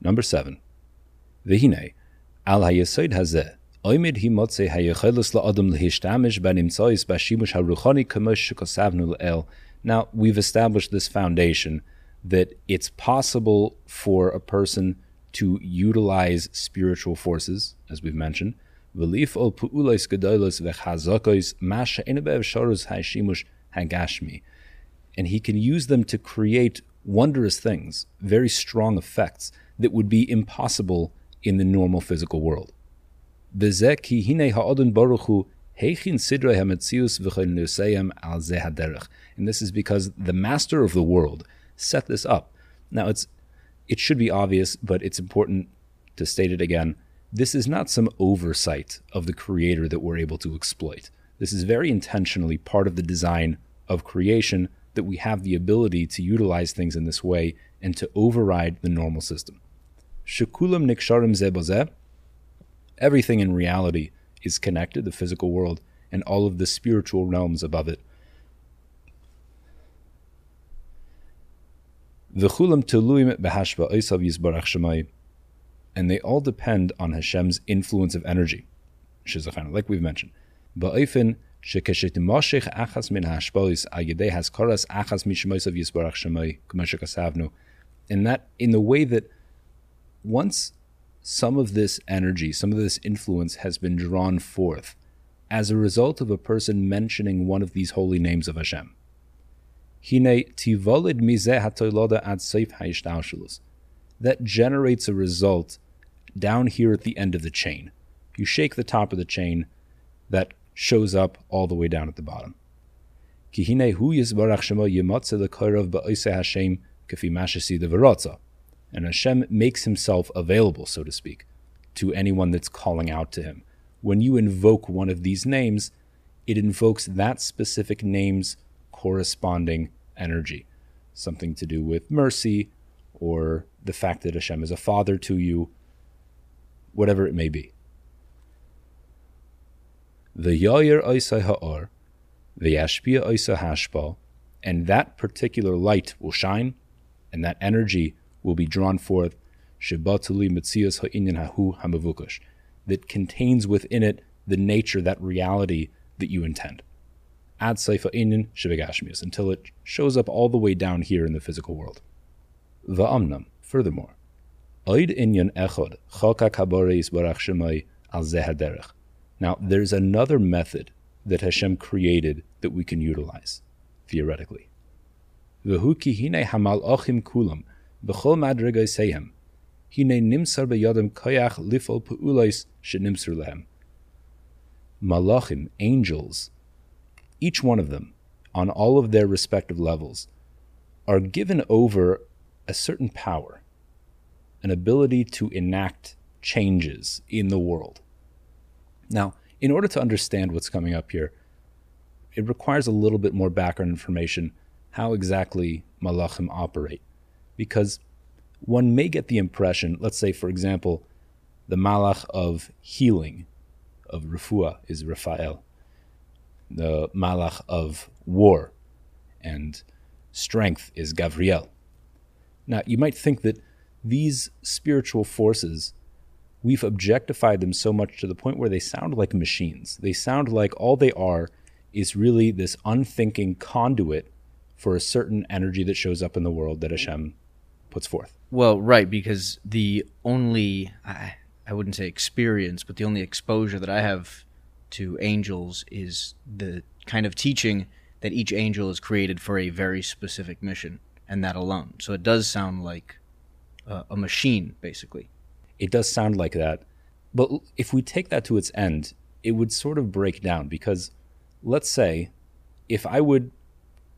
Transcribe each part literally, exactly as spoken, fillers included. Number seven. Vehine, al hayesoid hazeh, oimid himotze hayechelos la'adam lehishtamesh banimtsois bashimush haruchani kamosh shukosavnu l'el. Now, we've established this foundation that it's possible for a person to utilize spiritual forces, as we've mentioned, and he can use them to create wondrous things, very strong effects that would be impossible in the normal physical world. And this is because the master of the world set this up. Now, it's it should be obvious, but it's important to state it again. This is not some oversight of the creator that we're able to exploit. This is very intentionally part of the design of creation, that we have the ability to utilize things in this way and to override the normal system. Shekulam niksharim zeh bozeh. Everything in reality is connected, the physical world and all of the spiritual realms above it. V'chulam teluim behashba oisav yisbarach shemai. And they all depend on Hashem's influence of energy, like we've mentioned. And that, in the way that once some of this energy, some of this influence has been drawn forth as a result of a person mentioning one of these holy names of Hashem, that generates a result down here at the end of the chain. You shake the top of the chain, that shows up all the way down at the bottom. And Hashem makes himself available, so to speak, to anyone that's calling out to him. When you invoke one of these names, it invokes that specific name's corresponding energy. Something to do with mercy, or the fact that Hashem is a father to you, whatever it may be. The Yair Oisai Ha'or, the Yashpia Oisai Hashpa, and that particular light will shine, and that energy will be drawn forth, Shibatuli Mitzias Ha'inyan Hahu Hamavukush, that contains within it the nature, that reality that you intend. Ad Saifa Inyan Shivagashmias, until it shows up all the way down here in the physical world. Va'amnam, furthermore, Oid Inyan Echod, Chaka Kaboreis Barach Shemai Al Zehaderech. Now, there's another method that Hashem created that we can utilize, theoretically. V'hu ki hinei hamalachim kulam, b'chol madregay seyhem, hinei nimsar b'yadam koyach lifol pu'ulais shenimsar lehem. Malachim, angels, each one of them, on all of their respective levels, are given over a certain power, an ability to enact changes in the world. Now, in order to understand what's coming up here, it requires a little bit more background information, how exactly Malachim operate. Because one may get the impression, let's say, for example, the Malach of healing, of Refuah, is Raphael. The Malach of war and strength is Gavriel. Now, you might think that these spiritual forces, we've objectified them so much to the point where they sound like machines. They sound like all they are is really this unthinking conduit for a certain energy that shows up in the world that Hashem puts forth. Well, right, because the only, I, I wouldn't say experience, but the only exposure that I have to angels is the kind of teaching that each angel is created for a very specific mission, and that alone. So it does sound like uh, a machine, basically. It does sound like that. But if we take that to its end, it would sort of break down, because let's say if I would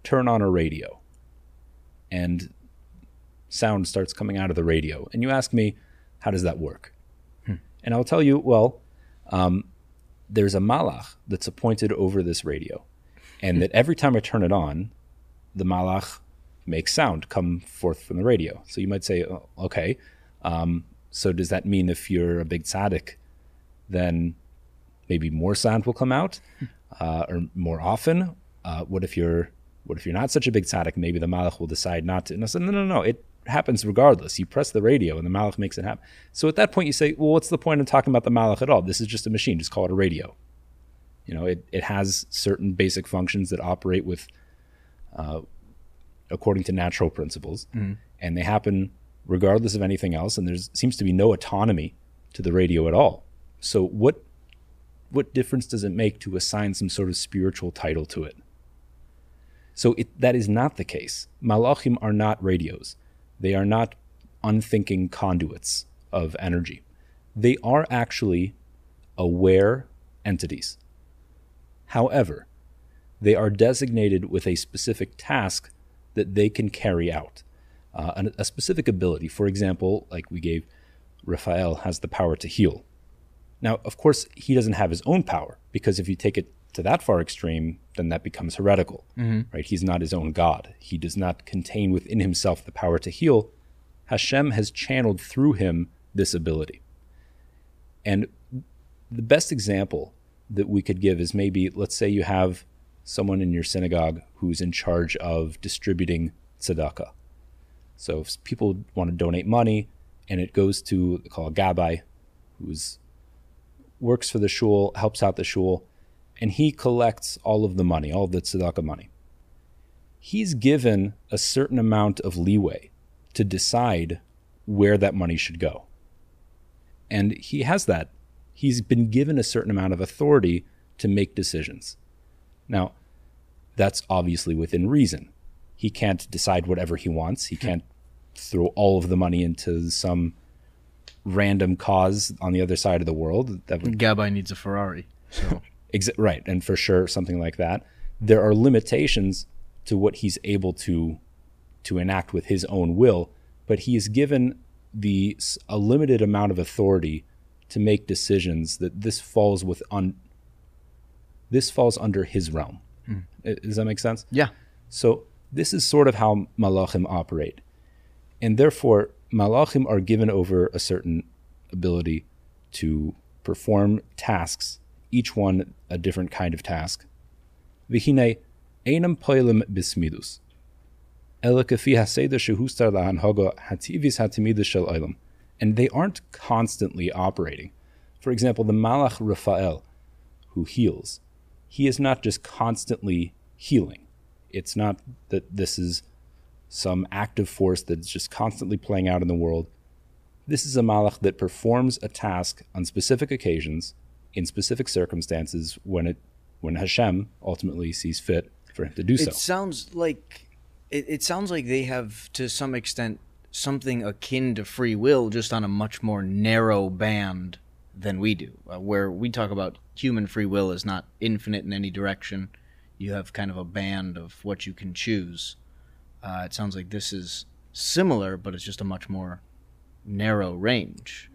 turn on a radio and sound starts coming out of the radio, and you ask me, how does that work? Hmm. And I'll tell you, well, um, there's a malach that's appointed over this radio, and hmm. that every time I turn it on, the malach makes sound come forth from the radio. So you might say, oh, okay, um, so does that mean if you're a big tzaddik, then maybe more sound will come out, uh, or more often? Uh, what if you're what if you're not such a big tzaddik? Maybe the malach will decide not to. And I said, no, no, no. It happens regardless. You press the radio and the Malach makes it happen. So at that point you say, well, what's the point of talking about the Malach at all? This is just a machine. Just call it a radio. You know, it, it has certain basic functions that operate with, uh, according to natural principles. Mm-hmm. And they happen regardless of anything else. And there seems to be no autonomy to the radio at all. So what what difference does it make to assign some sort of spiritual title to it? So it, that is not the case. Malachim are not radios. They are not unthinking conduits of energy. They are actually aware entities. However, they are designated with a specific task that they can carry out, uh, an, a specific ability. For example, like we gave, Raphael has the power to heal. Now, of course, he doesn't have his own power, because if you take it to that far extreme, then that becomes heretical, mm-hmm. right? He's not his own God. He does not contain within himself the power to heal. Hashem has channeled through him this ability. And the best example that we could give is maybe, let's say you have someone in your synagogue who's in charge of distributing tzedakah. So if people want to donate money and it goes to, they call a gabai, who's works for the shul, helps out the shul, and he collects all of the money, all of the tzedakah money. He's given a certain amount of leeway to decide where that money should go. And he has that. He's been given a certain amount of authority to make decisions. Now, that's obviously within reason. He can't decide whatever he wants. He can't throw all of the money into some random cause on the other side of the world. That would... Gabbai needs a Ferrari. So. Exa- right, and for sure, something like that. There are limitations to what he's able to to enact with his own will, but he is given the a limited amount of authority to make decisions that this falls with un, this falls under his realm. Mm. Does that make sense? Yeah. So this is sort of how Malachim operate. And therefore, Malachim are given over a certain ability to perform tasks, each one a different kind of task. V'hinei einam poelim bismidus, ela kafi haseder shehustar lahanhaga hativis hatimidus shel olam. And they aren't constantly operating. For example, the Malach Raphael, who heals, he is not just constantly healing. It's not that this is some active force that's just constantly playing out in the world. This is a Malach that performs a task on specific occasions, in specific circumstances, when it when Hashem ultimately sees fit for him to do so. It sounds like it, it sounds like they have, to some extent, something akin to free will, just on a much more narrow band than we do, uh, where we talk about human free will is not infinite in any direction. You have kind of a band of what you can choose. Uh, it sounds like this is similar, but it's just a much more narrow range.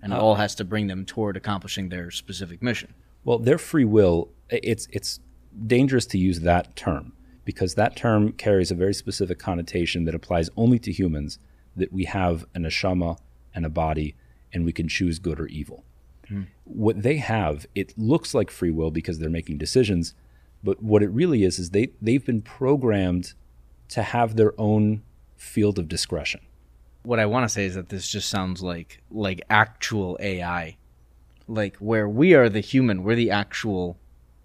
And it all has to bring them toward accomplishing their specific mission. Well, their free will, it's it's dangerous to use that term, because that term carries a very specific connotation that applies only to humans, that we have a neshama and a body, and we can choose good or evil. Mm. What they have, it looks like free will because they're making decisions, but what it really is, is they, they've been programmed to have their own field of discretion. What I want to say is that this just sounds like like actual A I, like where we are the human, we're the actual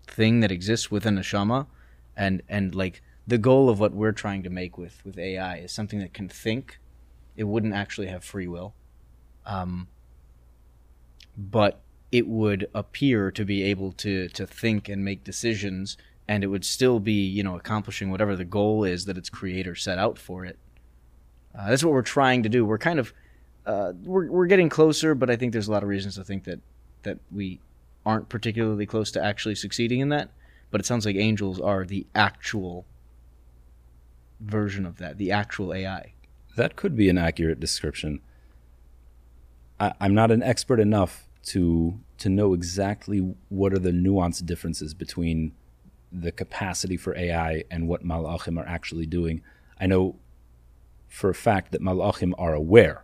thing that exists within a Shama, and and like the goal of what we're trying to make with, with A I is something that can think. It wouldn't actually have free will, um, but it would appear to be able to to think and make decisions. And it would still be, you know, accomplishing whatever the goal is that its creator set out for it. Uh, that's what we're trying to do. We're kind of, uh, we're we're getting closer, but I think there's a lot of reasons to think that that we aren't particularly close to actually succeeding in that. But it sounds like angels are the actual version of that, the actual A I. That could be an accurate description. I, I'm not an expert enough to to know exactly what are the nuanced differences between the capacity for A I and what Malachim are actually doing. I know for a fact that Malachim are aware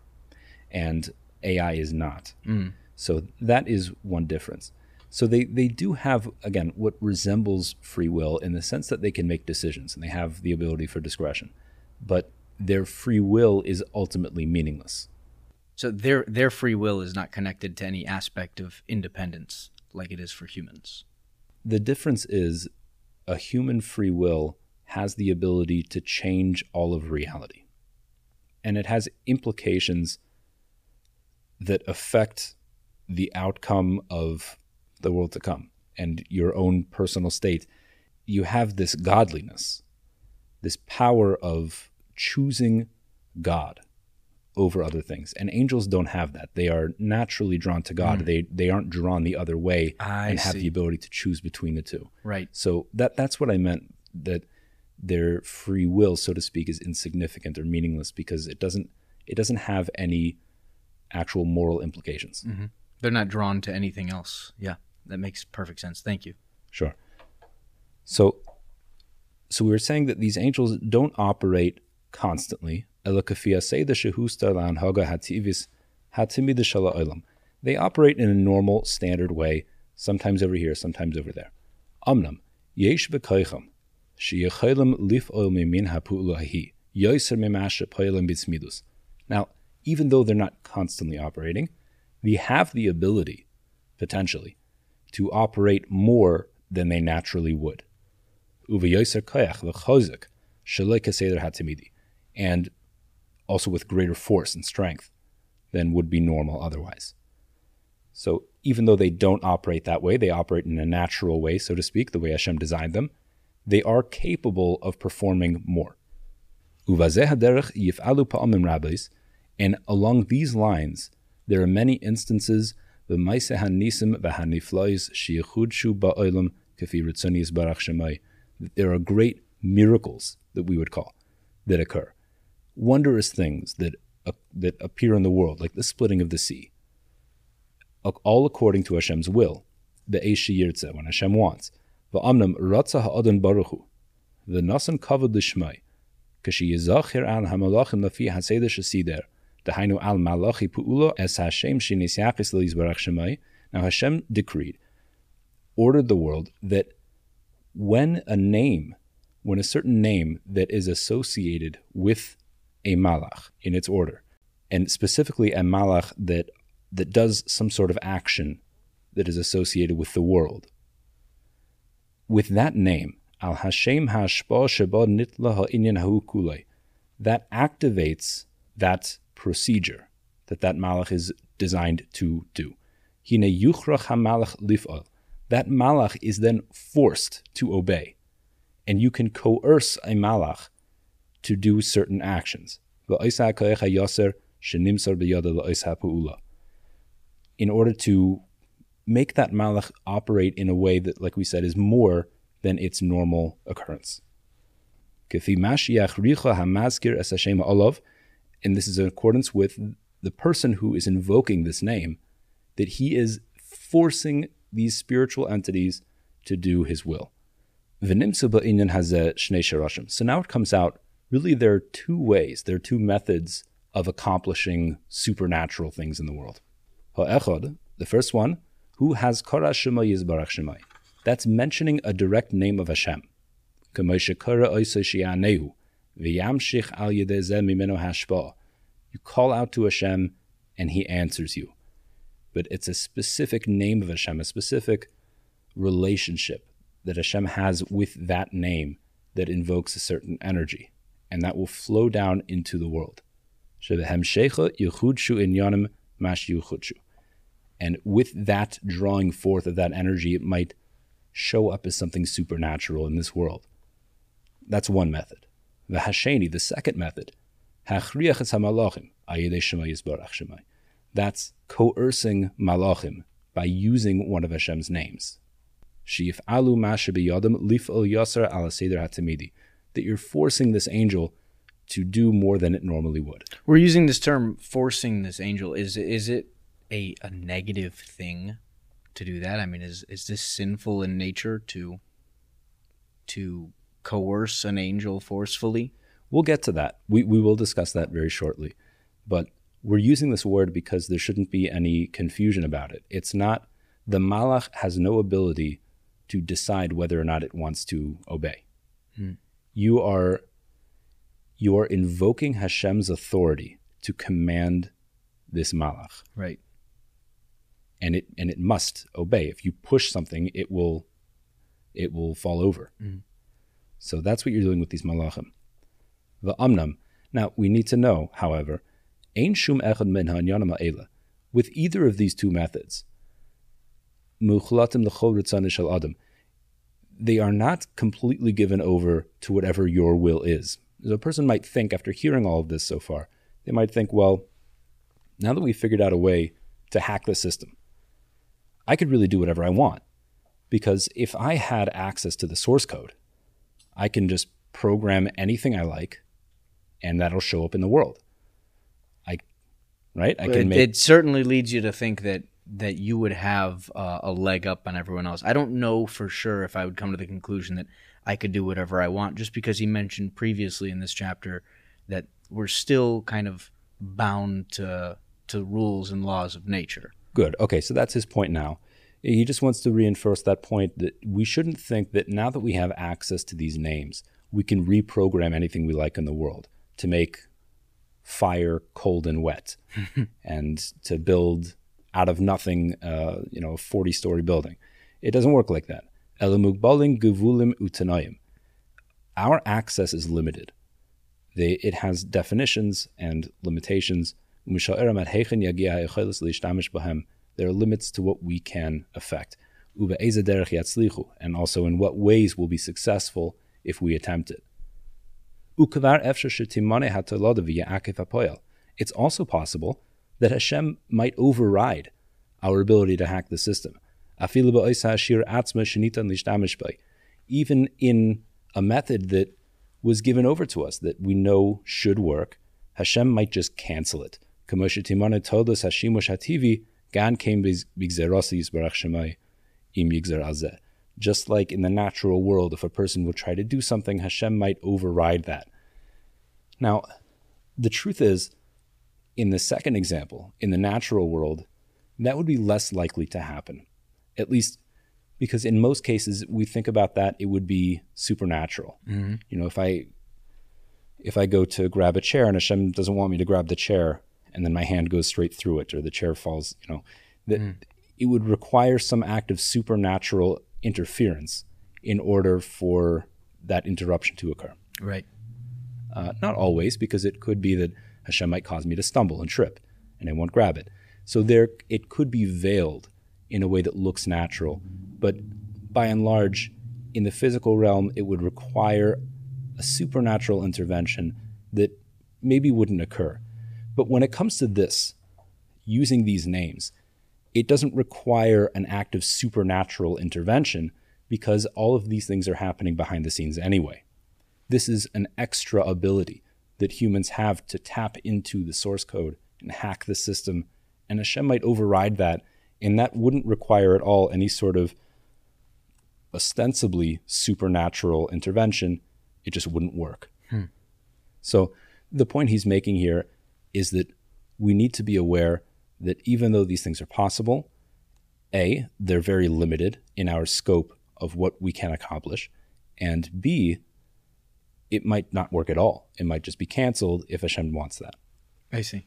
and A I is not. Mm. So that is one difference. So they, they do have, again, what resembles free will in the sense that they can make decisions and they have the ability for discretion. But their free will is ultimately meaningless. So their their free will is not connected to any aspect of independence like it is for humans. The difference is a human free will has the ability to change all of reality. And it has implications that affect the outcome of the world to come and your own personal state. You have this godliness, this power of choosing God over other things. And angels don't have that. They are naturally drawn to God. Mm. They they aren't drawn the other way I and have see. the ability to choose between the two. Right. So that that's what I meant, that their free will, so to speak, is insignificant or meaningless because it doesn't it doesn't have any actual moral implications. Mm-hmm. They're not drawn to anything else. Yeah, that makes perfect sense. Thank you. Sure. So, so we were saying that these angels don't operate constantly. They operate in a normal, standard way, sometimes over here, sometimes over there. Now, even though they're not constantly operating, we have the ability, potentially, to operate more than they naturally would. And also with greater force and strength than would be normal otherwise. So even though they don't operate that way, they operate in a natural way, so to speak, the way Hashem designed them, they are capable of performing more. And along these lines, there are many instances that there are great miracles that we would call that occur. Wondrous things that uh, that appear in the world, like the splitting of the sea, all according to Hashem's will, the Eishi Yirtzeh, when Hashem wants. Va'amnam ratzah ha'adon baruchu, v'nasan kavod l'shmai, kashi yizachir al ha'malachim lafi ha'seder shesider, dehainu al malachi pu'ulo es Hashem shinisyachis l'yizbarach shemai. Now Hashem decreed, ordered the world that when a name, when a certain name that is associated with a malach in its order, and specifically a malach that that does some sort of action that is associated with the world. With that name, al Hashem hashpa sheba nitla ha'inyan ha'u kulei, that activates that procedure that that malach is designed to do. Hine yuchrach ha'malach lif'al. That malach is then forced to obey, and you can coerce a malach to do certain actions. In order to make that malach operate in a way that, like we said, is more than its normal occurrence. And this is in accordance with the person who is invoking this name, that he is forcing these spiritual entities to do his will. So now it comes out, really, there are two ways, there are two methods of accomplishing supernatural things in the world. Ha'echad, the first one, who has kara shema yizbarach shemai. That's mentioning a direct name of Hashem. You call out to Hashem, and He answers you. But it's a specific name of Hashem, a specific relationship that Hashem has with that name that invokes a certain energy, and that will flow down into the world. And with that drawing forth of that energy, it might show up as something supernatural in this world. That's one method. The Hasheni, the second method, that's coercing malachim by using one of Hashem's names. That you're forcing this angel to do more than it normally would. We're using this term, forcing this angel. Is is it a, a negative thing to do that? I mean, is is this sinful in nature to to coerce an angel forcefully? We'll get to that. We we will discuss that very shortly. But we're using this word because there shouldn't be any confusion about it. It's not, the malach has no ability to decide whether or not it wants to obey. Hmm. You are you are invoking Hashem's authority to command this malach. Right. And it and it must obey. If you push something, it will it will fall over. Mm. So that's what you're doing with these malachim. The amnam. Now, we need to know, however, ein shum echad minha yanama ela. With either of these two methods, muchlatim l'chol ritzan shel adam, they are not completely given over to whatever your will is. So a person might think, after hearing all of this so far, they might think, well, now that we've figured out a way to hack the system, I could really do whatever I want. Because if I had access to the source code, I can just program anything I like, and that'll show up in the world. I, right? I can make- It certainly leads you to think that that you would have uh, a leg up on everyone else. I don't know for sure if I would come to the conclusion that I could do whatever I want, just because he mentioned previously in this chapter that we're still kind of bound to to rules and laws of nature. Good. Okay, so that's his point now. He just wants to reinforce that point, that we shouldn't think that now that we have access to these names, we can reprogram anything we like in the world to make fire cold and wet and to build out of nothing, uh, you know, a forty-story building. It doesn't work like that. Our access is limited. They, it has definitions and limitations. There are limits to what we can affect. And also in what ways we'll be successful if we attempt it. It's also possible that Hashem might override our ability to hack the system. Even in a method that was given over to us, that we know should work, Hashem might just cancel it. Just like in the natural world, if a person would try to do something, Hashem might override that. Now, the truth is, in the second example, in the natural world, that would be less likely to happen. At least because in most cases we think about that, it would be supernatural. Mm-hmm. You know, if I if I go to grab a chair and Hashem doesn't want me to grab the chair and then my hand goes straight through it or the chair falls, you know, that mm. it would require some act of supernatural interference in order for that interruption to occur. Right. Uh, not always, because it could be that Hashem might cause me to stumble and trip and I won't grab it. So there, it could be veiled in a way that looks natural, but by and large, in the physical realm, it would require a supernatural intervention that maybe wouldn't occur. But when it comes to this, using these names, it doesn't require an act of supernatural intervention because all of these things are happening behind the scenes anyway. This is an extra ability that humans have to tap into the source code and hack the system, and Hashem might override that, and that wouldn't require at all any sort of ostensibly supernatural intervention. It just wouldn't work. Hmm. So the point he's making here is that we need to be aware that even though these things are possible, A, they're very limited in our scope of what we can accomplish, and B, it might not work at all. It might just be canceled if Hashem wants that. I see.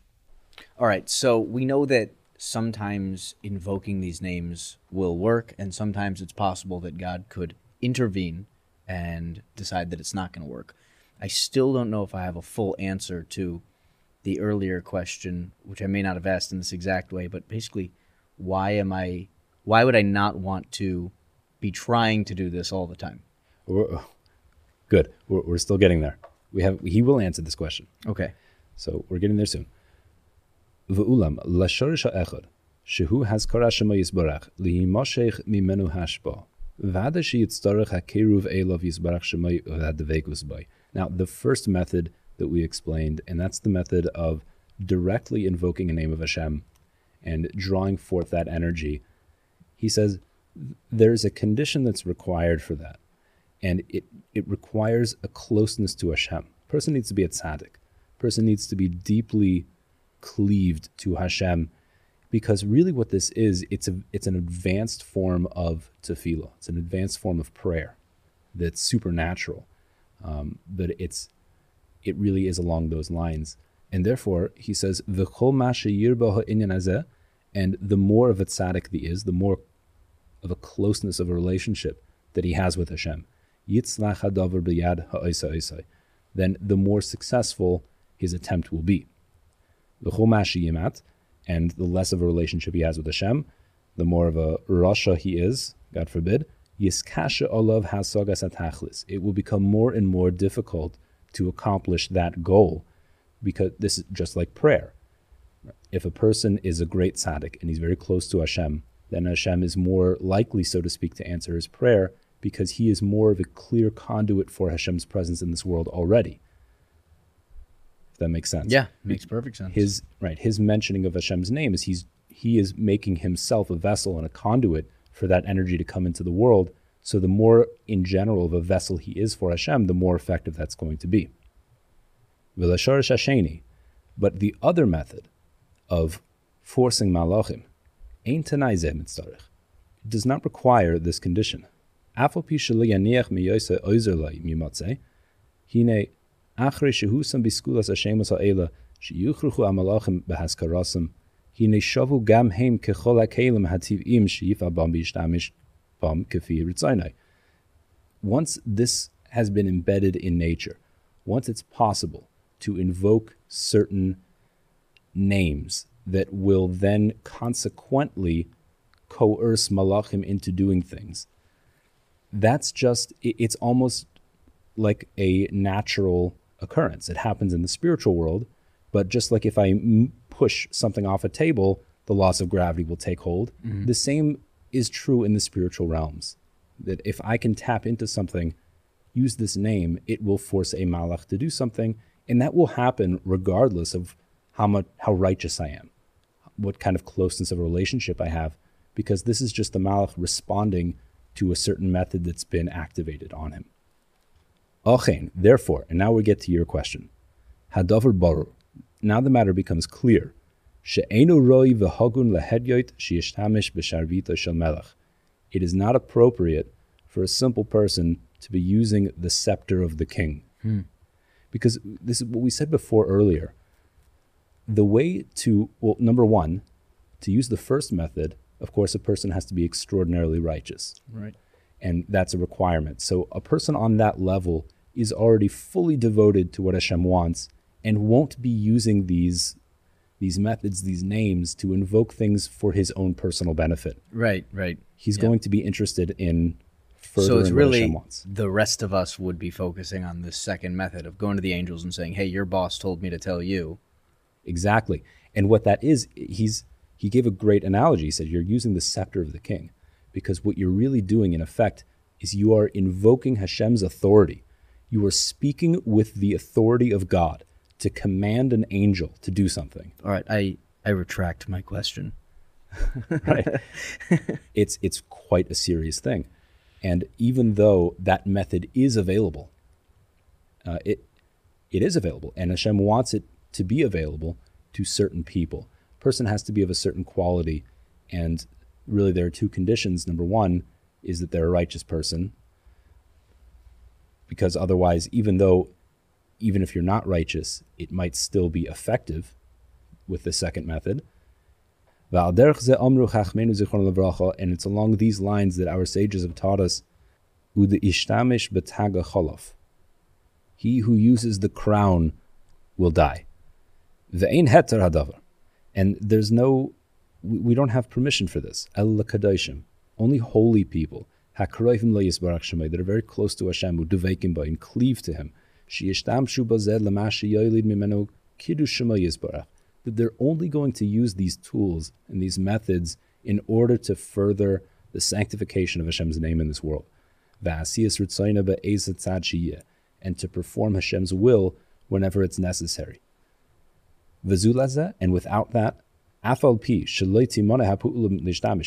All right, so we know that sometimes invoking these names will work, and sometimes it's possible that God could intervene and decide that it's not going to work. I still don't know if I have a full answer to the earlier question, which I may not have asked in this exact way, but basically, why am I? Why would I not want to be trying to do this all the time? Good. We're, we're still getting there. We have. He will answer this question. Okay. So we're getting there soon. V'ulam lashorish ha'echad shehu hazkara shema yisbarach lihimasheich mimenu hashba v'adashi yitzdarach hakiruv elav yisbarach shema v'advekus bay. Now, the first method that we explained, and that's the method of directly invoking a name of Hashem and drawing forth that energy. He says there's a condition that's required for that, and it it requires a closeness to Hashem. Person needs to be a tzaddik. Person needs to be deeply cleaved to Hashem, because really what this is, it's a it's an advanced form of tefillah. It's an advanced form of prayer that's supernatural, um, but it's it really is along those lines. And therefore, he says, V'chol ma sheyirbo ha'inyan hazeh, and the more of a tzaddik he is, the more of a closeness of a relationship that he has with Hashem, yitzlach hadavar b'yad ha'oseh oseh, then the more successful his attempt will be. V'chol ma sheyimat, and the less of a relationship he has with Hashem, the more of a rasha he is, God forbid, yiskasha olav hasagas atachlis, it will become more and more difficult to accomplish that goal, because this is just like prayer. If a person is a great tzaddik and he's very close to Hashem, then Hashem is more likely, so to speak, to answer his prayer, because he is more of a clear conduit for Hashem's presence in this world already. If that makes sense. Yeah, makes perfect sense. His right, his mentioning of Hashem's name is he's he is making himself a vessel and a conduit for that energy to come into the world. So the more in general of a vessel he is for Hashem, the more effective that's going to be. But the other method of forcing malachim, it does not require this condition. Once this has been embedded in nature, once it's possible to invoke certain names that will then consequently coerce malachim into doing things, that's just, it's almost like a natural occurrence. It happens in the spiritual world, but just like if I push something off a table, the laws of gravity will take hold. Mm-hmm. The same is true in the spiritual realms, that if I can tap into something, use this name, it will force a malach to do something, and that will happen regardless of how much, how righteous I am, what kind of closeness of a relationship I have, because this is just the malach responding to a certain method that's been activated on him. Ochein, therefore, and now we get to your question. Hadavar barur, now the matter becomes clear. She'einu roi v'hagun lehedyot she'ishtamish b'sharvito shel melech. It is not appropriate for a simple person to be using the scepter of the king. Hmm. Because this is what we said before earlier. The way to, well, number one, to use the first method, of course, a person has to be extraordinarily righteous. Right. And that's a requirement. So a person on that level is already fully devoted to what Hashem wants and won't be using these these methods, these names, to invoke things for his own personal benefit. Right, right. He's yeah. going to be interested in furthering what Hashem wants. So it's really, the rest of us would be focusing on this second method of going to the angels and saying, hey, your boss told me to tell you. Exactly. And what that is, he's he gave a great analogy. He said, you're using the scepter of the king, because what you're really doing in effect is you are invoking Hashem's authority. You are speaking with the authority of God to command an angel to do something. All right, I, I retract my question. Right. It's, it's quite a serious thing. And even though that method is available, uh, it it is available, and Hashem wants it to be available to certain people. Person has to be of a certain quality, and really there are two conditions. Number one is that they're a righteous person, because otherwise, even though, even if you're not righteous, it might still be effective with the second method. And it's along these lines that our sages have taught us, he who uses the crown will die. And there's no, we don't have permission for this. Only holy people that are very close to Hashem, who devakim by and cleave to Him, that they're only going to use these tools and these methods in order to further the sanctification of Hashem's name in this world, and to perform Hashem's will whenever it's necessary. And without that,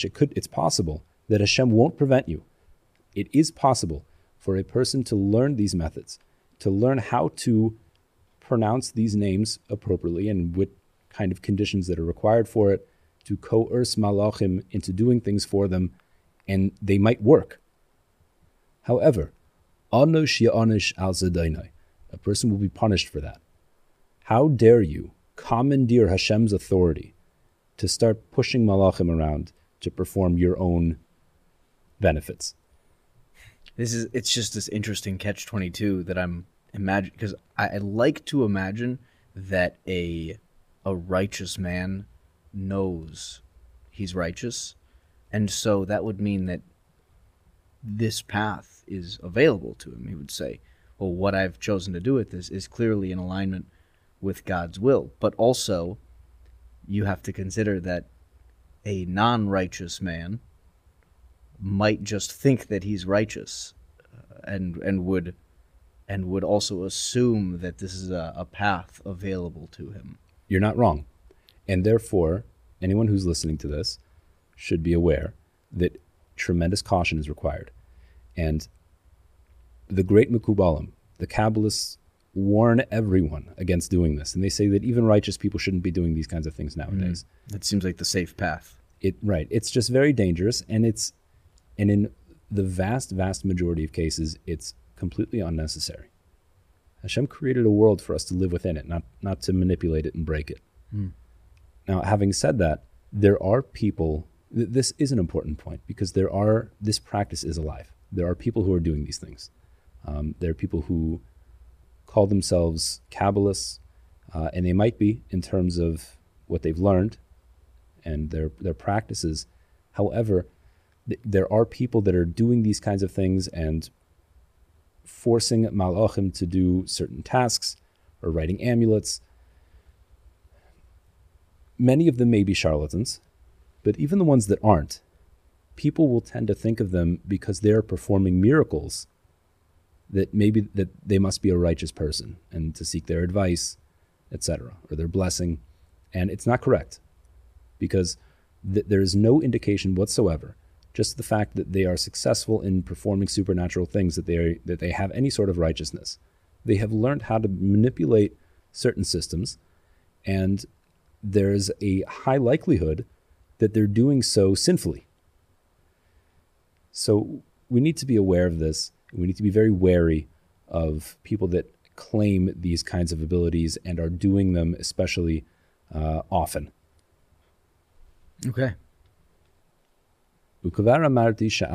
it could, it's possible that Hashem won't prevent you. It is possible for a person to learn these methods, to learn how to pronounce these names appropriately and what kind of conditions that are required for it, to coerce malachim into doing things for them, and they might work. However, a a person will be punished for that. How dare you commandeer Hashem's authority to start pushing Malachim around to perform your own benefits? This is, it's just this interesting catch twenty-two that I'm imagining, because I, I like to imagine that a a righteous man knows he's righteous, and so that would mean that this path is available to him. He would say, well, what I've chosen to do with this is clearly in alignment with God's will. But also, you have to consider that a non-righteous man might just think that he's righteous, uh, and and would and would also assume that this is a, a path available to him. You're not wrong. And therefore, anyone who's listening to this should be aware that tremendous caution is required. And the great Mecubalim, the Kabbalists, warn everyone against doing this. And they say that even righteous people shouldn't be doing these kinds of things nowadays. Mm. That seems like the safe path. It, right. It's just very dangerous. And it's, and in the vast, vast majority of cases, it's completely unnecessary. Hashem created a world for us to live within it, not, not to manipulate it and break it. Mm. Now, having said that, there are people, th- this is an important point, because there are, this practice is alive. There are people who are doing these things. Um, there are people who call themselves Kabbalists, uh, and they might be in terms of what they've learned and their, their practices. However, th- there are people that are doing these kinds of things and forcing Malachim to do certain tasks or writing amulets. Many of them may be charlatans, but even the ones that aren't, people will tend to think of them because they're performing miracles that maybe that they must be a righteous person and to seek their advice, et cetera, or their blessing. And it's not correct, because th- there is no indication whatsoever, just the fact that they are successful in performing supernatural things, that they are, that they have any sort of righteousness. They have learned how to manipulate certain systems, and there's a high likelihood that they're doing so sinfully. So we need to be aware of this. We need to be very wary of people that claim these kinds of abilities and are doing them especially uh, often. Okay. And we already said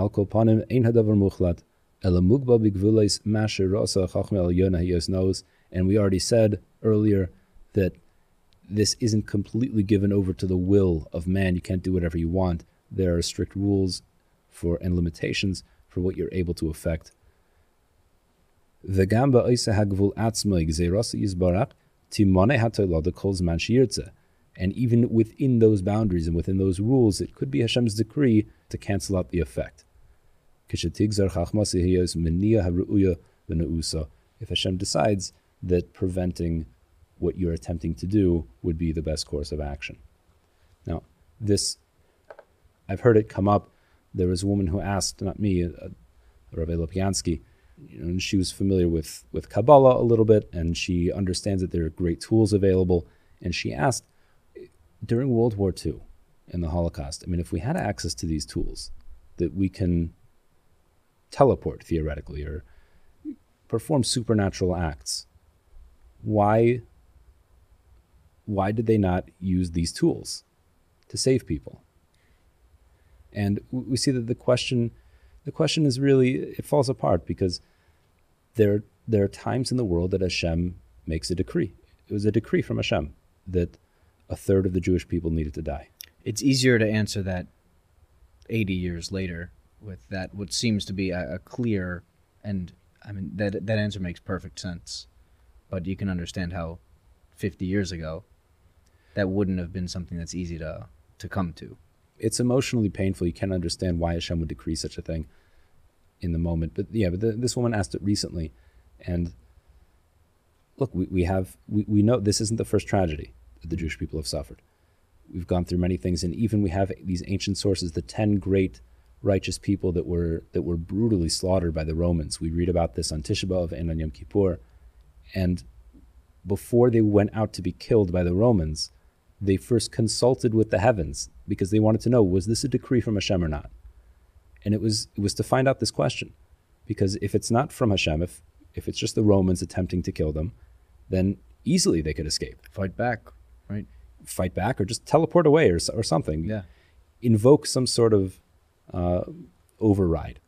earlier that this isn't completely given over to the will of man. You can't do whatever you want. There are strict rules for and limitations for what you're able to affect. And even within those boundaries and within those rules, it could be Hashem's decree to cancel out the effect. If Hashem decides that preventing what you're attempting to do would be the best course of action. Now, this, I've heard it come up. There was a woman who asked, not me, uh, Raphael, you know, and she was familiar with, with Kabbalah a little bit, and she understands that there are great tools available. And she asked, during World War Two and the Holocaust, I mean, if we had access to these tools that we can teleport theoretically or perform supernatural acts, why... why did they not use these tools to save people? And we see that the question, the question is really, it falls apart, because there, there are times in the world that Hashem makes a decree. It was a decree from Hashem that a third of the Jewish people needed to die. It's easier to answer that eighty years later with that, what seems to be a, a clear, and I mean, that, that answer makes perfect sense, but you can understand how fifty years ago, that wouldn't have been something that's easy to to come to. It's emotionally painful. You can't understand why Hashem would decree such a thing in the moment. But yeah, but the, this woman asked it recently, and look, we, we have we, we know this isn't the first tragedy that the Jewish people have suffered. We've gone through many things, and even we have these ancient sources, the ten great righteous people that were that were brutally slaughtered by the Romans. We read about this on Tisha B'Av and on Yom Kippur, and before they went out to be killed by the Romans, they first consulted with the heavens, because they wanted to know, was this a decree from Hashem or not? And it was it was to find out this question, because if it's not from Hashem, if if it's just the Romans attempting to kill them, then easily they could escape. Fight back, right? Fight back or just teleport away or, or something. Yeah. Invoke some sort of uh, override.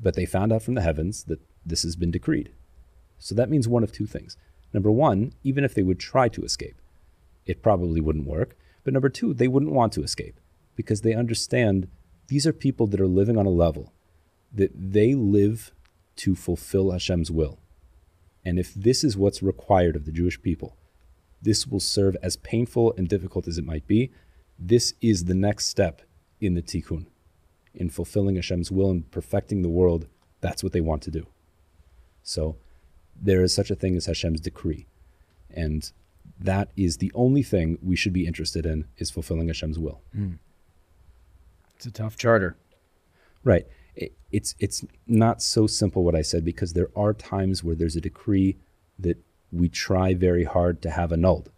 But they found out from the heavens that this has been decreed. So that means one of two things. Number one, even if they would try to escape, it probably wouldn't work. But number two, they wouldn't want to escape because they understand these are people that are living on a level that they live to fulfill Hashem's will. And if this is what's required of the Jewish people, this will serve, as painful and difficult as it might be, this is the next step in the tikkun, in fulfilling Hashem's will and perfecting the world. That's what they want to do. So there is such a thing as Hashem's decree. And that is the only thing we should be interested in, is fulfilling Hashem's will. Mm. It's a tough charter. Right. It, it's, it's not so simple what I said, because there are times where there's a decree that we try very hard to have annulled,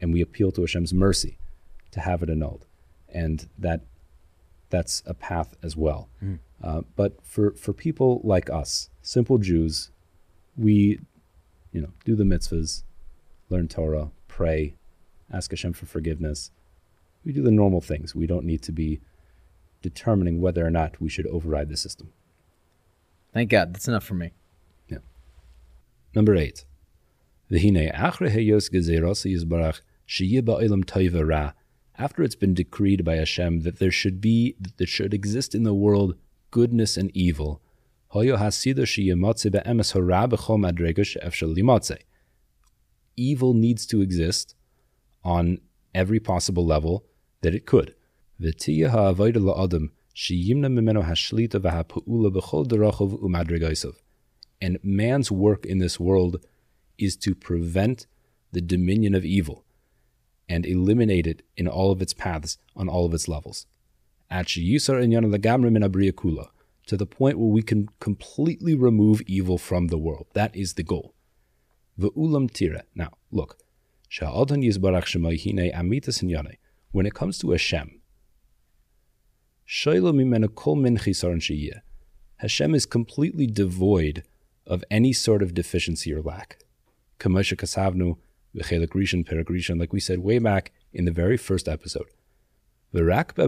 and we appeal to Hashem's mercy to have it annulled. And that that's a path as well. Mm. Uh, but for, for people like us, simple Jews, we, you know, do the mitzvahs, learn Torah, pray, ask Hashem for forgiveness. We do the normal things. We don't need to be determining whether or not we should override the system. Thank God. That's enough for me. Yeah. Number eight. After it's been decreed by Hashem that there should be, that there should exist in the world goodness and evil, evil needs to exist on every possible level that it could. And man's work in this world is to prevent the dominion of evil and eliminate it in all of its paths, on all of its levels, to the point where we can completely remove evil from the world. That is the goal. Now, look, when it comes to Hashem, Hashem is completely devoid of any sort of deficiency or lack. Like we said way back in the very first episode. And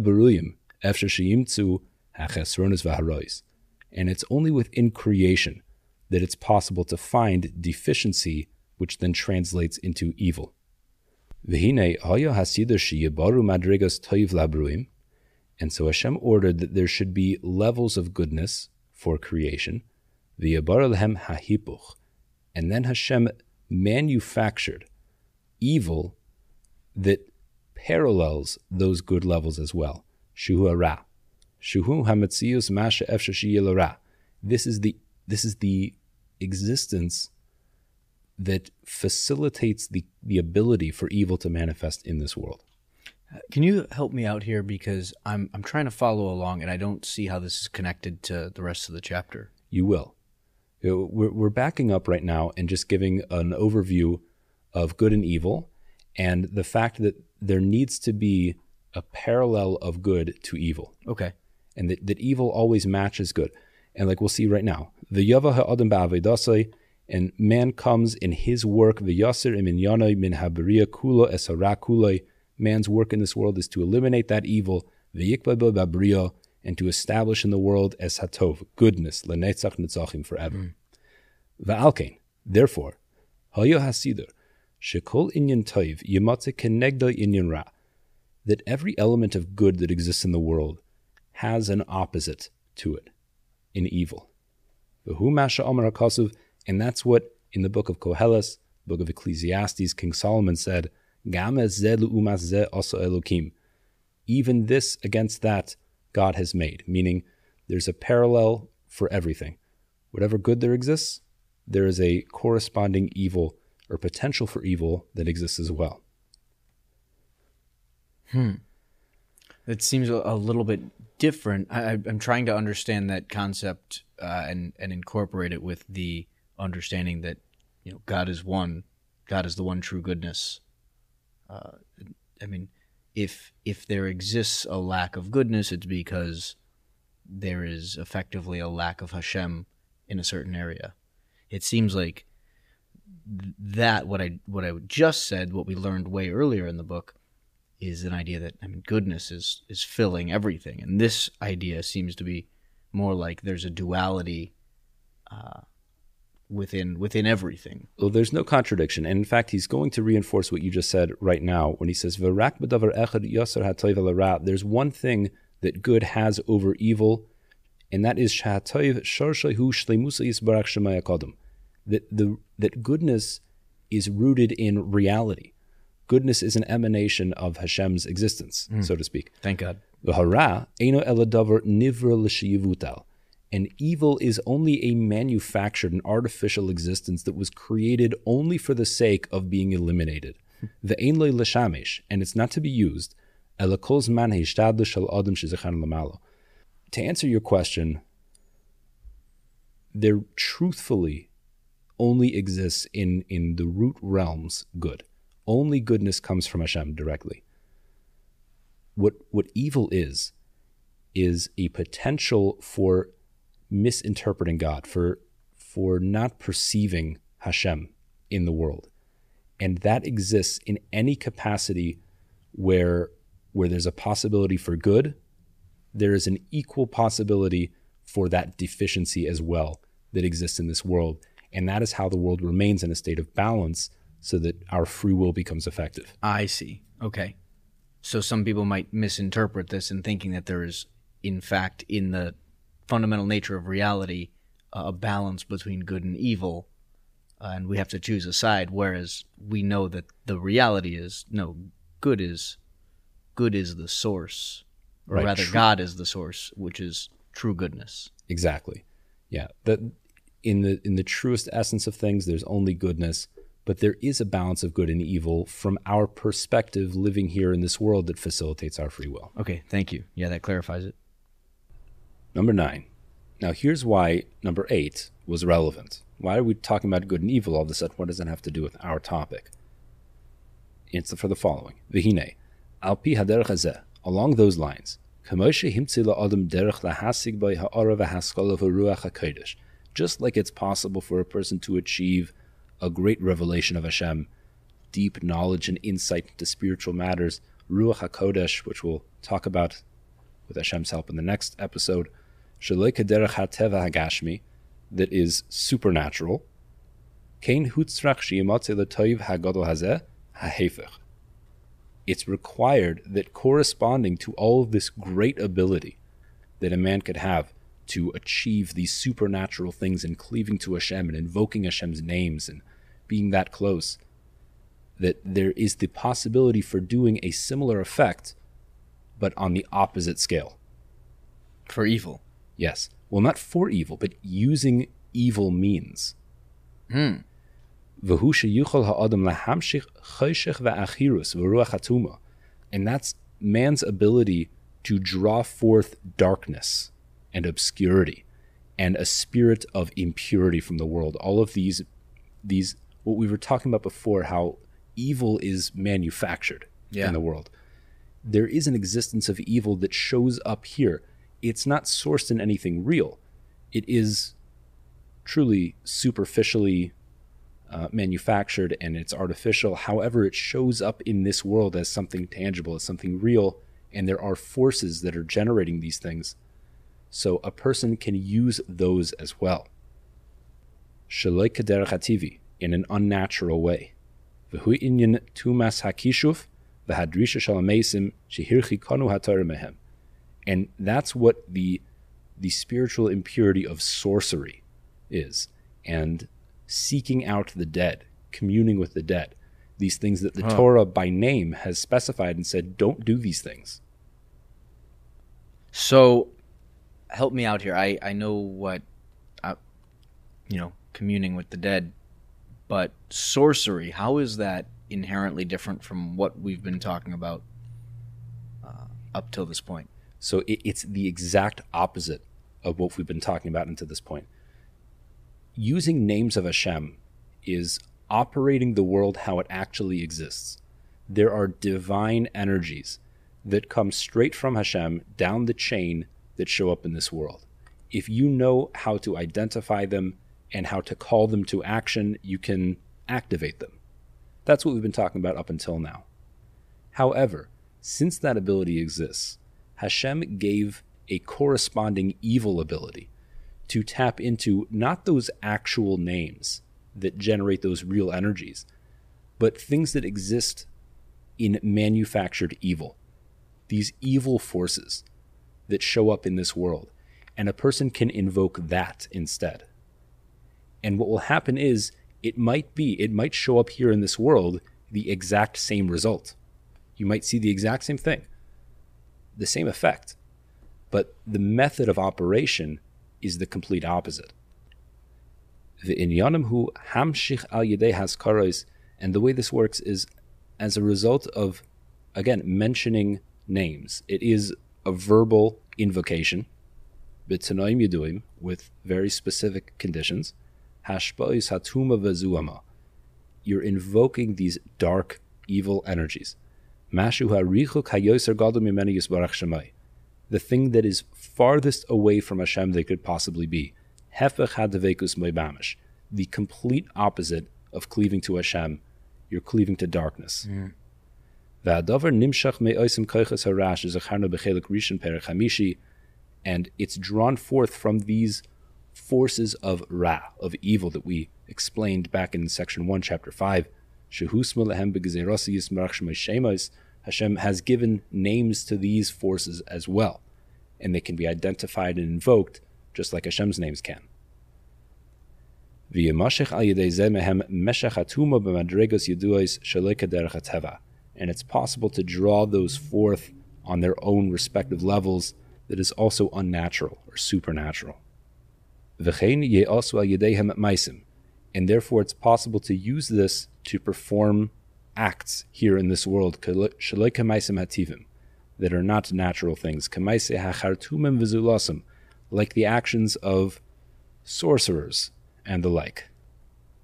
it's only within creation that it's possible to find deficiency, which then translates into evil. And so Hashem ordered that there should be levels of goodness for creation. And then Hashem manufactured evil that parallels those good levels as well. Shuhu hara. Shuhu hametzius masha efshashiye l'ra. This is the this is the existence that facilitates the, the ability for evil to manifest in this world. Can you help me out here, because I'm I'm trying to follow along and I don't see how this is connected to the rest of the chapter. You will. We're, we're backing up right now and just giving an overview of good and evil, and the fact that there needs to be a parallel of good to evil. Okay. And that, that evil always matches good. And like we'll see right now, the Yava ha'adam ba'avidasai, and man comes in his work, v'yasir imin yanai min haberiya kulo esara kulai. Man's work in this world is to eliminate that evil, v'yikba ba'briya, and to establish in the world es hatov, goodness, l'netzach netzachim, forever. Va'alkein, therefore, hayo hasidur, shekol inyan toiv yimatze kenegda inyan ra, that every element of good that exists in the world has an opposite to it, in evil. V'hu masha amar hakasuv, and that's what in the book of Koheles, book of Ecclesiastes, King Solomon said, gam zeh l'umas zeh asa elokim, even this against that God has made, meaning there's a parallel for everything. Whatever good there exists, there is a corresponding evil or potential for evil that exists as well. Hmm. That seems a little bit different. I, I'm trying to understand that concept uh, and, and incorporate it with the understanding that, you know, God is one. God is the one true goodness. Uh, I mean... If if there exists a lack of goodness, it's because there is effectively a lack of Hashem in a certain area. it seems like that what I what I just said, what we learned way earlier in the book, is an idea that I mean goodness is is filling everything, and this idea seems to be more like there's a duality uh, within within everything. Well, there's no contradiction, and in fact, he's going to reinforce what you just said right now when he says, "V'rak b'davar echad yasser ha'tov l'ra." There's one thing that good has over evil, and that is sha'atov sharshehu shleimusa yisbarach shemaya kodem. That the that goodness is rooted in reality. Goodness is an emanation of Hashem's existence, mm. so to speak. Thank God. The hara eino eladavar nivra l'shiyivutal. And evil is only a manufactured, an artificial existence that was created only for the sake of being eliminated. The ein lo l'shamesh, and it's not to be used. Elakol zman hishtadlus shel adam shezechan l'malo. To answer your question, there truthfully only exists in, in the root realms good. Only goodness comes from Hashem directly. What what evil is, is a potential for misinterpreting God, for for not perceiving Hashem in the world. And that exists in any capacity where where there's a possibility for good, there is an equal possibility for that deficiency as well that exists in this world. And that is how the world remains in a state of balance, so that our free will becomes effective. I see. Okay. So some people might misinterpret this in thinking that there is, in fact, in the fundamental nature of reality, uh, a balance between good and evil, uh, and we have to choose a side, whereas we know that the reality is, no, good is good is the source, or right, rather true. God is the source, which is true goodness. Exactly. Yeah. The, in the in the truest essence of things, there's only goodness, but there is a balance of good and evil from our perspective living here in this world that facilitates our free will. Okay, thank you. Yeah, that clarifies it. Number nine. Now here's why number eight was relevant. Why are we talking about good and evil all of a sudden? What does that have to do with our topic? It's for the following. V'hinei, al pi haderech hazeh, along those lines, k'moshe himtzi la'adam derech lahasig by ha'ara v'haskala v'ruach HaKodesh. Just like it's possible for a person to achieve a great revelation of Hashem, deep knowledge and insight into spiritual matters, Ruach HaKodesh, which we'll talk about with Hashem's help in the next episode, that is supernatural, it's required that corresponding to all of this great ability that a man could have to achieve these supernatural things and cleaving to Hashem and invoking Hashem's names and being that close, that there is the possibility for doing a similar effect, but on the opposite scale. For evil. Yes. Well, not for evil, but using evil means. Mm. And that's man's ability to draw forth darkness and obscurity and a spirit of impurity from the world. All of these, these, what we were talking about before, how evil is manufactured yeah. in the world. There is an existence of evil that shows up here. It's not sourced in anything real. It is truly superficially uh, manufactured, and it's artificial. However, it shows up in this world as something tangible, as something real, and there are forces that are generating these things. So a person can use those as well. Shaloi kederach hativi, in an unnatural way. V'hu inyan tumas hakishuf v'hadrisha shalameisim shehirchi kanu hatorah mehem. And that's what the the spiritual impurity of sorcery is, and seeking out the dead, communing with the dead. These things that the huh. Torah by name has specified and said, don't do these things. So help me out here. I, I know what, uh, you know, communing with the dead, but sorcery, how is that inherently different from what we've been talking about uh, up till this point? So it, it's the exact opposite of what we've been talking about until this point. Using names of Hashem is operating the world how it actually exists. There are divine energies that come straight from Hashem down the chain that show up in this world. If you know how to identify them and how to call them to action, you can activate them. That's what we've been talking about up until now. However, since that ability exists, Hashem gave a corresponding evil ability to tap into not those actual names that generate those real energies, but things that exist in manufactured evil, these evil forces that show up in this world, and a person can invoke that instead. And what will happen is it might be, it might show up here in this world, the exact same result. You might see the exact same thing, the same effect, but the method of operation is the complete opposite. And the way this works is as a result of, again, mentioning names. It is a verbal invocation with very specific conditions. You're invoking these dark, evil energies. The thing that is farthest away from Hashem they could possibly be. The complete opposite of cleaving to Hashem. You're cleaving to darkness. Mm. And it's drawn forth from these forces of Ra, of evil, that we explained back in section one, chapter five. Hashem has given names to these forces as well, and they can be identified and invoked just like Hashem's names can. And it's possible to draw those forth on their own respective levels that is also unnatural or supernatural. And therefore it's possible to use this to perform acts here in this world that are not natural things, like the actions of sorcerers and the like.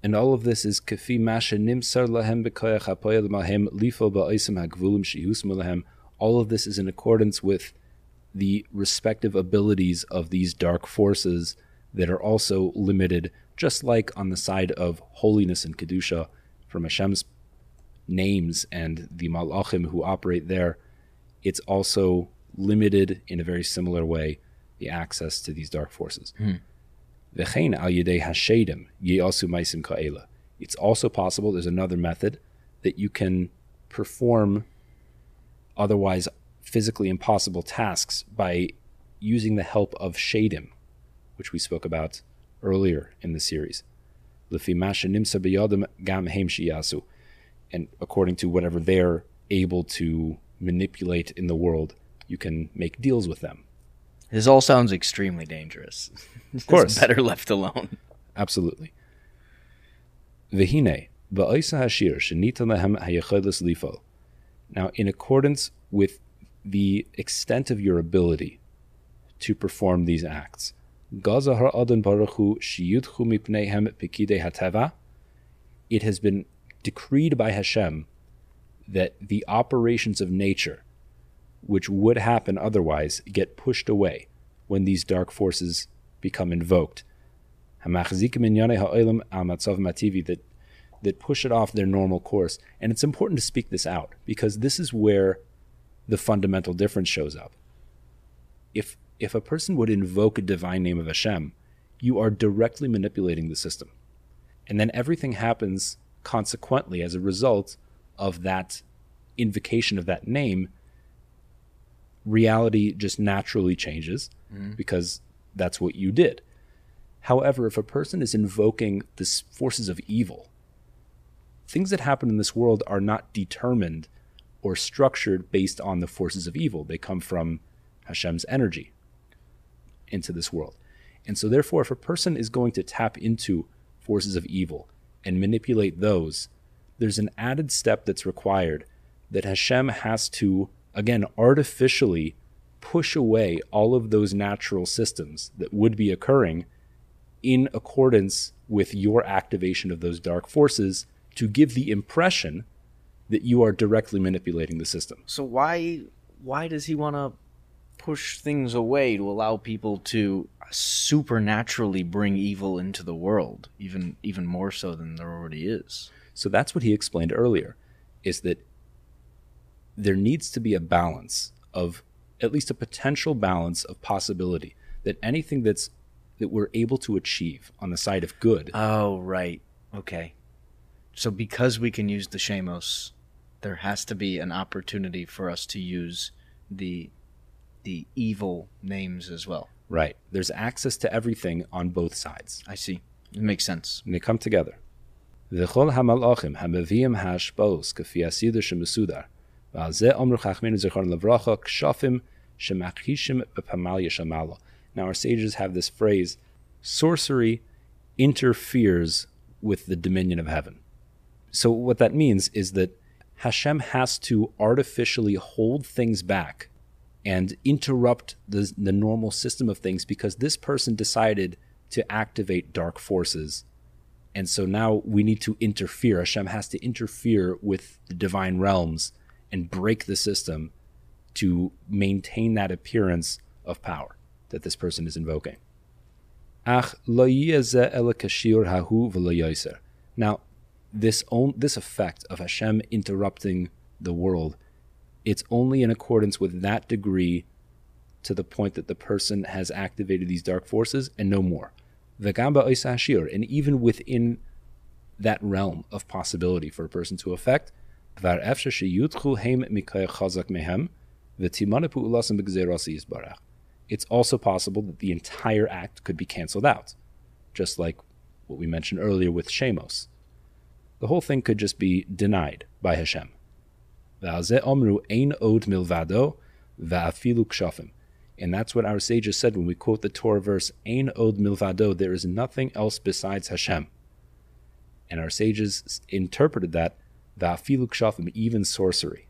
And all of this is all of this is in accordance with the respective abilities of these dark forces that are also limited, just like on the side of holiness and Kedusha from Hashem's names and the Malachim who operate there. It's also limited in a very similar way, the access to these dark forces. Mm. It's also possible, there's another method, that you can perform otherwise physically impossible tasks by using the help of Shadim, which we spoke about earlier in the series. And according to whatever they're able to manipulate in the world, you can make deals with them. This all sounds extremely dangerous. Of course. It's better left alone. Absolutely. Now, in accordance with the extent of your ability to perform these acts, it has been decreed by Hashem that the operations of nature, which would happen otherwise, get pushed away when these dark forces become invoked. That, that push it off their normal course. And it's important to speak this out, because this is where the fundamental difference shows up. If, if a person would invoke a divine name of Hashem, you are directly manipulating the system. And then everything happens consequently as a result of that invocation of that name. Reality just naturally changes mm. because that's what you did. However, if a person is invoking the forces of evil, things that happen in this world are not determined or structured based on the forces of evil. They come from Hashem's energy into this world. And so therefore, if a person is going to tap into forces of evil and manipulate those, there's an added step that's required, that Hashem has to, again, artificially push away all of those natural systems that would be occurring in accordance with your activation of those dark forces, to give the impression that you are directly manipulating the system. So why why does he want to push things away to allow people to... supernaturally bring evil into the world, even even more so than there already is. So that's what he explained earlier, is that there needs to be a balance of, at least a potential balance of possibility, that anything that's that we're able to achieve on the side of good. Oh, right. Okay. So because we can use the Shemos, there has to be an opportunity for us to use the the evil names as well. Right. There's access to everything on both sides. I see. It makes sense. And they come together. V'chol ha'malachim ha'meviyim ha'ashpaos k'fi ha'sidur she'mesudar v'al zeh amru chachmenu zichron levracha k'shafim she'machishim b'pamal yeshamala. Now our sages have this phrase, sorcery interferes with the dominion of heaven. So what that means is that Hashem has to artificially hold things back and interrupt the, the normal system of things, because this person decided to activate dark forces. And so now we need to interfere. Hashem has to interfere with the divine realms and break the system to maintain that appearance of power that this person is invoking. Now, this on, this effect of Hashem interrupting the world, it's only in accordance with that degree, to the point that the person has activated these dark forces and no more. And even within that realm of possibility for a person to affect, it's also possible that the entire act could be canceled out, just like what we mentioned earlier with Shemos. The whole thing could just be denied by Hashem. And that's what our sages said when we quote the Torah verse, Ein od milvado, there is nothing else besides Hashem. And our sages interpreted that, va'afilu k'shafim, even sorcery,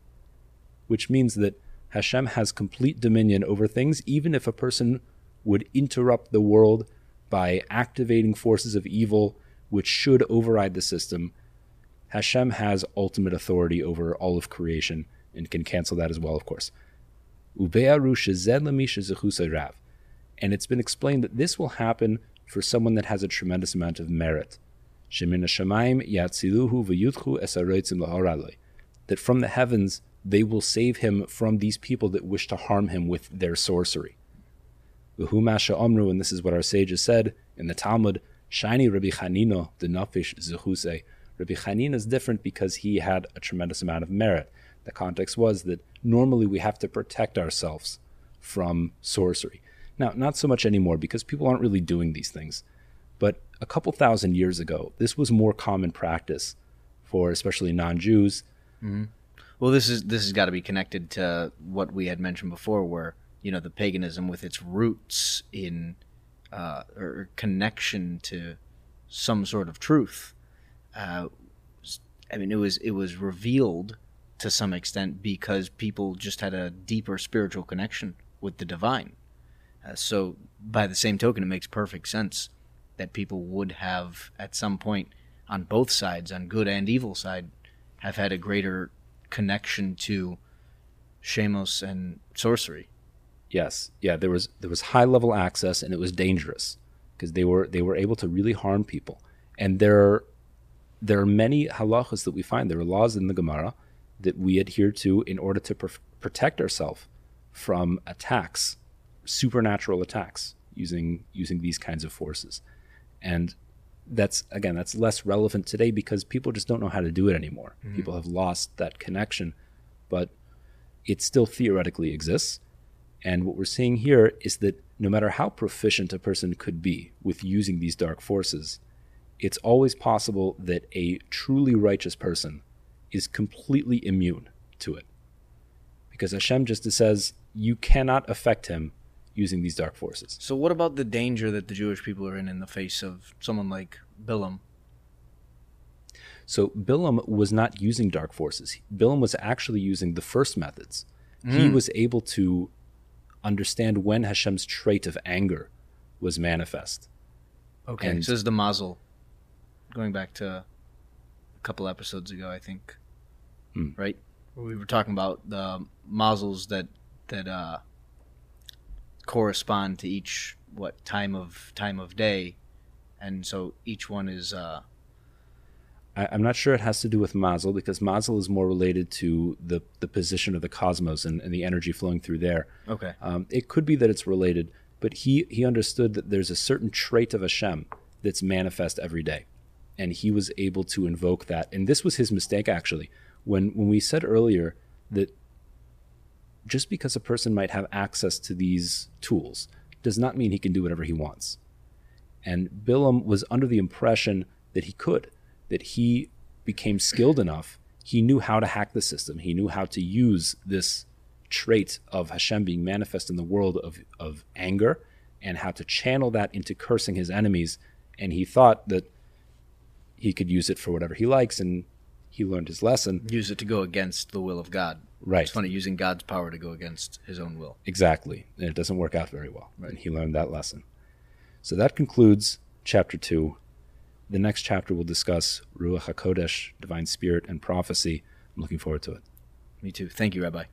which means that Hashem has complete dominion over things, even if a person would interrupt the world by activating forces of evil, which should override the system. Hashem has ultimate authority over all of creation and can cancel that as well, of course. And it's been explained that this will happen for someone that has a tremendous amount of merit. That from the heavens, they will save him from these people that wish to harm him with their sorcery. And this is what our sages said in the Talmud, Shiny Rabbi Chanino, the Nafish Zechusei. Rabbi Chanino is different because he had a tremendous amount of merit. The context was that normally we have to protect ourselves from sorcery. Now, not so much anymore, because people aren't really doing these things. But a couple thousand years ago, this was more common practice for especially non-Jews. Mm-hmm. Well, this is this has got to be connected to what we had mentioned before, where, you know, the paganism with its roots in Uh, or connection to some sort of truth. Uh, I mean, it was it was revealed to some extent because people just had a deeper spiritual connection with the divine. Uh, so by the same token, it makes perfect sense that people would have, at some point on both sides, on good and evil side, have had a greater connection to Shemos and sorcery. Yes, yeah, there was there was high level access, and it was dangerous because they were they were able to really harm people. And there are, there are many halachas that we find. There are laws in the Gemara that we adhere to in order to pr- protect ourselves from attacks, supernatural attacks using using these kinds of forces. And that's again that's less relevant today because people just don't know how to do it anymore. Mm-hmm. People have lost that connection, but it still theoretically exists. And what we're seeing here is that no matter how proficient a person could be with using these dark forces, it's always possible that a truly righteous person is completely immune to it. Because Hashem just says, you cannot affect him using these dark forces. So what about the danger that the Jewish people are in in the face of someone like Bilaam? So Bilaam was not using dark forces. Bilaam was actually using the first methods. Mm. He was able to understand when Hashem's trait of anger was manifest. Okay, and so this is the mazal. Going back to a couple episodes ago, I think, mm. right? Where we were talking about the mazals that that uh, correspond to each what time of time of day, and so each one is. Uh, I, I'm not sure it has to do with mazal, because mazal is more related to the the position of the cosmos and, and the energy flowing through there. Okay, um, it could be that it's related, but he he understood that there's a certain trait of Hashem that's manifest every day, and he was able to invoke that. And this was his mistake, actually, when when we said earlier that just because a person might have access to these tools does not mean he can do whatever he wants. And Bilaam was under the impression that he could, that he became skilled enough. He knew how to hack the system. He knew how to use this trait of Hashem being manifest in the world of, of anger, and how to channel that into cursing his enemies. And he thought that he could use it for whatever he likes, and he learned his lesson. Use it to go against the will of God. Right. It's funny, using God's power to go against his own will. Exactly. And it doesn't work out very well. Right. And he learned that lesson. So that concludes chapter two. The next chapter will discuss Ruach HaKodesh, divine spirit, and prophecy. I'm looking forward to it. Me too. Thank you, Rabbi.